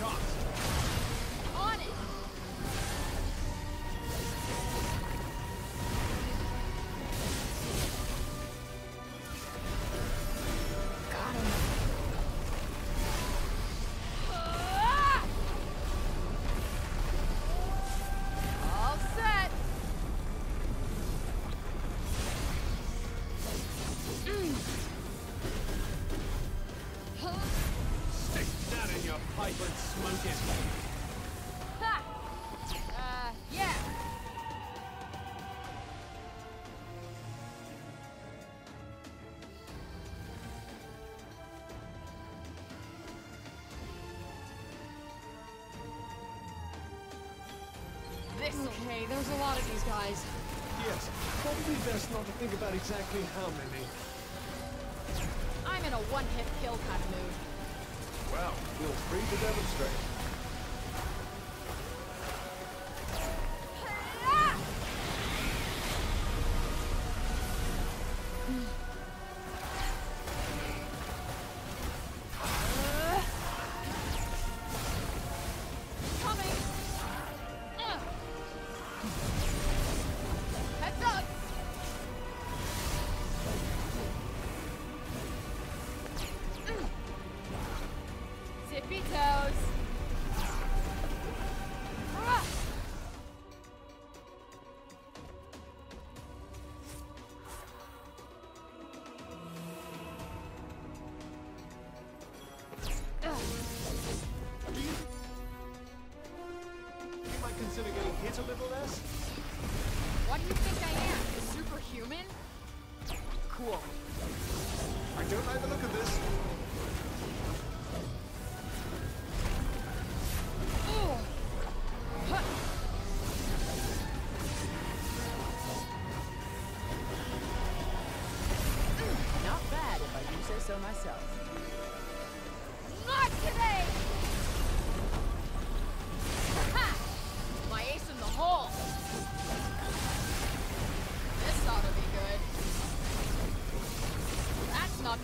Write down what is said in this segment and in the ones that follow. Okay, there's a lot of these guys. Yes, probably best not to think about exactly how many. I'm in a one-hit kill kind of mood. Well, feel free to demonstrate.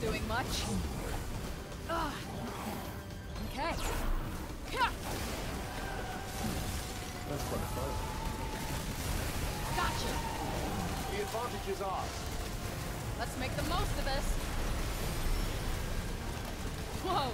Doing much. Ugh. Okay. That's quite fun. Gotcha. The advantage is ours. Let's make the most of this. Whoa.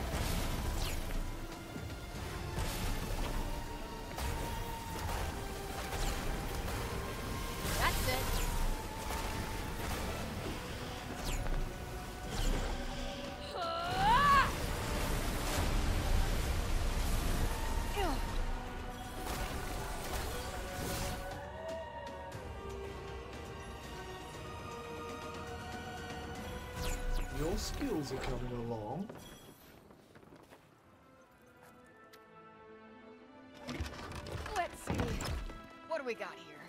Your skills are coming along. Let's see. What do we got here?